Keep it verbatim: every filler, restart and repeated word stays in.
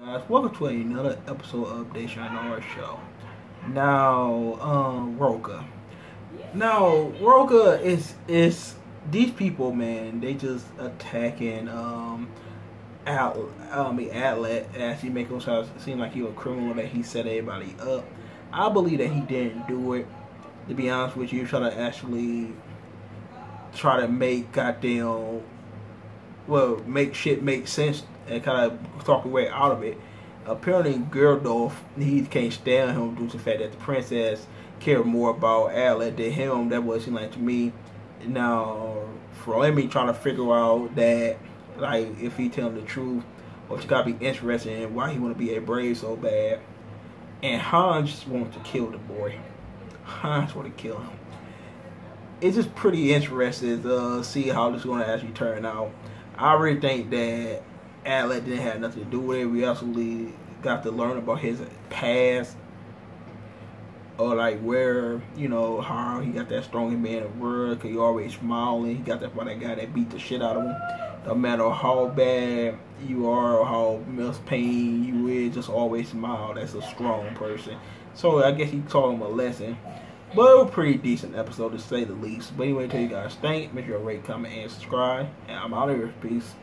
Guys, welcome to another episode of DayShawnrShow. Now, um, Rokka. Now, Rokka is is these people, man. They just attacking um, out um, Adlet, and actually make him seem like he was a criminal, that he set everybody up. I believe that he didn't do it. To be honest with you, try to actually try to make goddamn well make shit make sense. And kind of talk your way out of it. Apparently, Gerdorf, he can't stand him due to the fact that the princess cared more about Adlet than him. That was like to me. Now, for me trying to figure out that, like, if he tell him the truth, or she gotta be interested in why he want to be a brave so bad. And Hans just wants to kill the boy. Hans want to kill him. It's just pretty interesting to see how this is going to actually turn out. I really think that Adlet didn't have nothing to do with it. We absolutely got to learn about his past, or like where, you know, how he got that strongest man in the world, because he always smiling. He got that by that guy that beat the shit out of him. No matter how bad you are or how much pain you is, just always smile. That's a strong person. So I guess he taught him a lesson. But it was a pretty decent episode, to say the least. But anyway, tell you guys, thank. Make sure you rate, comment, and subscribe. And I'm out of here. Peace.